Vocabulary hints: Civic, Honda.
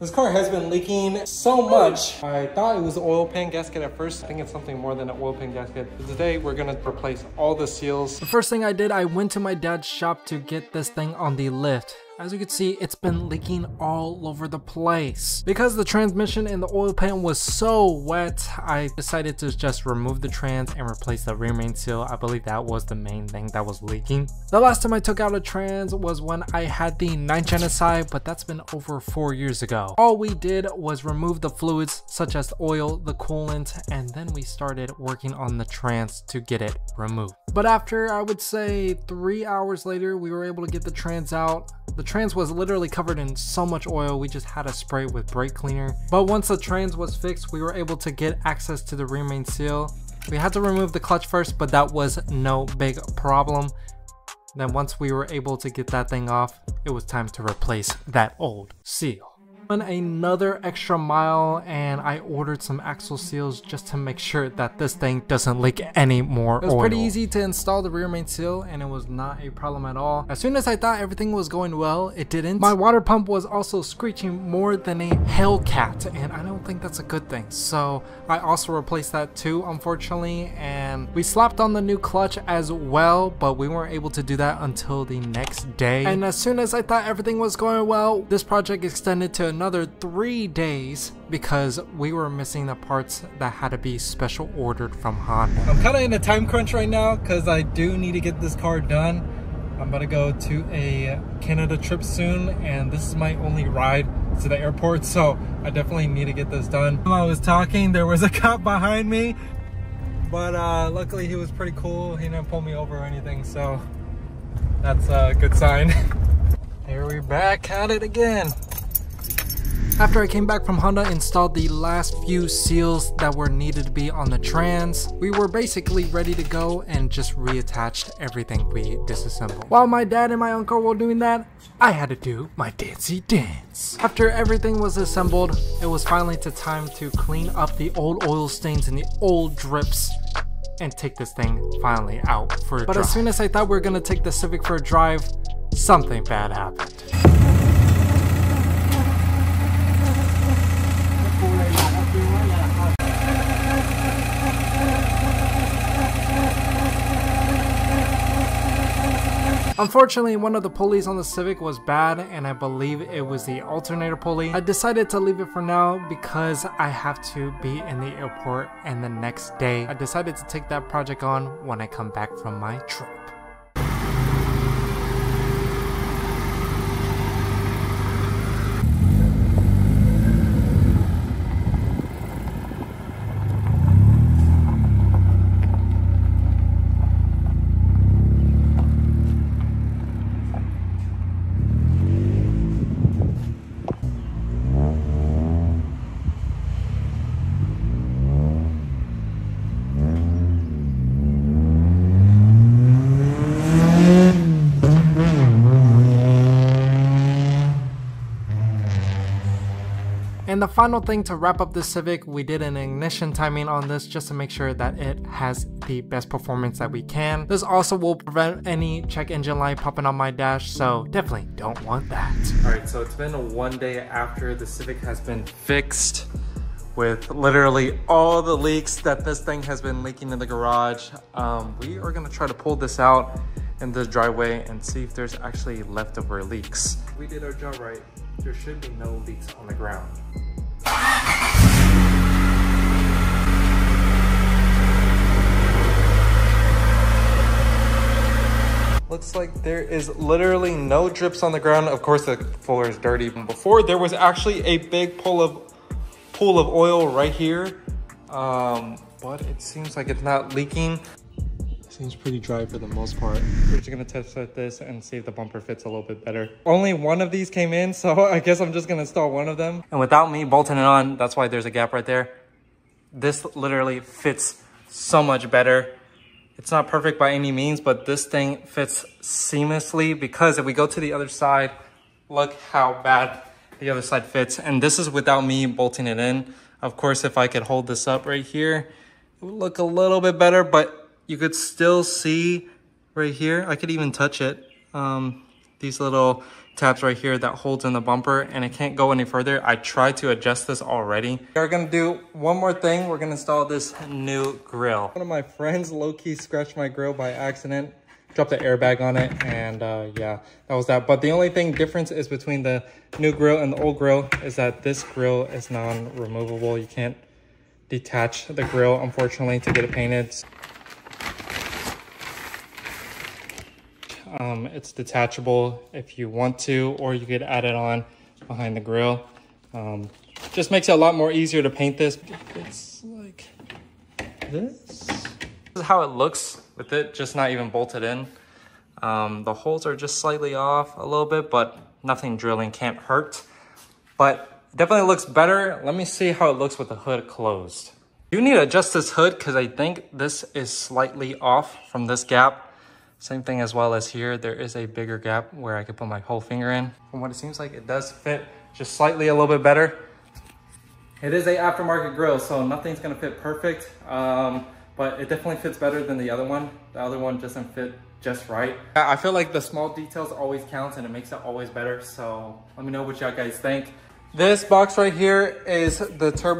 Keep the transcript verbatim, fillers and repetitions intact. This car has been leaking so much. I thought it was an oil pan gasket at first. I think it's something more than an oil pan gasket. Today, we're gonna replace all the seals. The first thing I did, I went to my dad's shop to get this thing on the lift. As you can see, it's been leaking all over the place. Because the transmission and the oil pan was so wet, I decided to just remove the trans and replace the rear main seal. I believe that was the main thing that was leaking. The last time I took out a trans was when I had the ninth gen S I, but that's been over four years ago. All we did was remove the fluids such as oil, the coolant, and then we started working on the trans to get it removed. But after, I would say three hours later, we were able to get the trans out. The trans was literally covered in so much oil, we just had to spray it with brake cleaner. But once the trans was fixed, we were able to get access to the rear main seal. We had to remove the clutch first, but that was no big problem. Then once we were able to get that thing off, it was time to replace that old seal. I went another extra mile and I ordered some axle seals just to make sure that this thing doesn't leak any more oil. It was pretty easy to install the rear main seal and it was not a problem at all. As soon as I thought everything was going well, it didn't. My water pump was also screeching more than a Hellcat and I don't think that's a good thing. So I also replaced that too, unfortunately, and we slapped on the new clutch as well, but we weren't able to do that until the next day. And as soon as I thought everything was going well, this project extended to another three days because we were missing the parts that had to be special ordered from Honda. I'm kind of in a time crunch right now because I do need to get this car done. I'm about to go to a Canada trip soon and this is my only ride to the airport, so I definitely need to get this done. While I was talking, there was a cop behind me, but uh, luckily he was pretty cool. He didn't pull me over or anything, so that's a good sign. Here we're back at it again. After I came back from Honda, installed the last few seals that were needed to be on the trans. We were basically ready to go and just reattached everything we disassembled. While my dad and my uncle were doing that, I had to do my dancey dance. After everything was assembled, it was finally to time to clean up the old oil stains and the old drips and take this thing finally out for a drive. But as soon as I thought we were gonna take the Civic for a drive, something bad happened. Unfortunately, one of the pulleys on the Civic was bad and I believe it was the alternator pulley. I decided to leave it for now because I have to be in the airport and the next day. I decided to take that project on when I come back from my trip. And the final thing to wrap up the Civic, we did an ignition timing on this just to make sure that it has the best performance that we can. This also will prevent any check engine light popping on my dash, so definitely don't want that. All right, so it's been one day after the Civic has been fixed with literally all the leaks that this thing has been leaking in the garage. Um, we are gonna try to pull this out in the driveway and see if there's actually leftover leaks. We did our job right. There should be no leaks on the ground. Looks like there is literally no drips on the ground. Of course, the floor is dirty. Before, there was actually a big pool of pool of oil right here, um, but it seems like it's not leaking. Seems pretty dry for the most part. We're just gonna test with this and see if the bumper fits a little bit better. Only one of these came in, so I guess I'm just gonna install one of them. And without me bolting it on, that's why there's a gap right there. This literally fits so much better. It's not perfect by any means, but this thing fits seamlessly because if we go to the other side, look how bad the other side fits. And this is without me bolting it in. Of course, if I could hold this up right here, it would look a little bit better, but you could still see right here, I could even touch it, um, these little tabs right here that holds in the bumper, and it can't go any further. I tried to adjust this already. We're gonna do one more thing. We're gonna install this new grill. One of my friends low-key scratched my grill by accident, dropped the airbag on it, and uh, yeah, that was that. But the only thing difference is between the new grill and the old grill is that this grill is non-removable. You can't detach the grill, unfortunately, to get it painted. Um, it's detachable if you want to, or you could add it on behind the grill. Um, just makes it a lot more easier to paint this. It's like this. This is how it looks with it, just not even bolted in. Um, the holes are just slightly off a little bit, but nothing drilling, can't hurt. But definitely looks better. Let me see how it looks with the hood closed. You need to adjust this hood because I think this is slightly off from this gap. Same thing as well as here, there is a bigger gap where I could put my whole finger in. From what it seems like, it does fit just slightly a little bit better. It is a aftermarket grill, so nothing's gonna fit perfect, um, but it definitely fits better than the other one. The other one doesn't fit just right. I feel like the small details always counts and it makes it always better, so let me know what y'all guys think. This box right here is the turbo.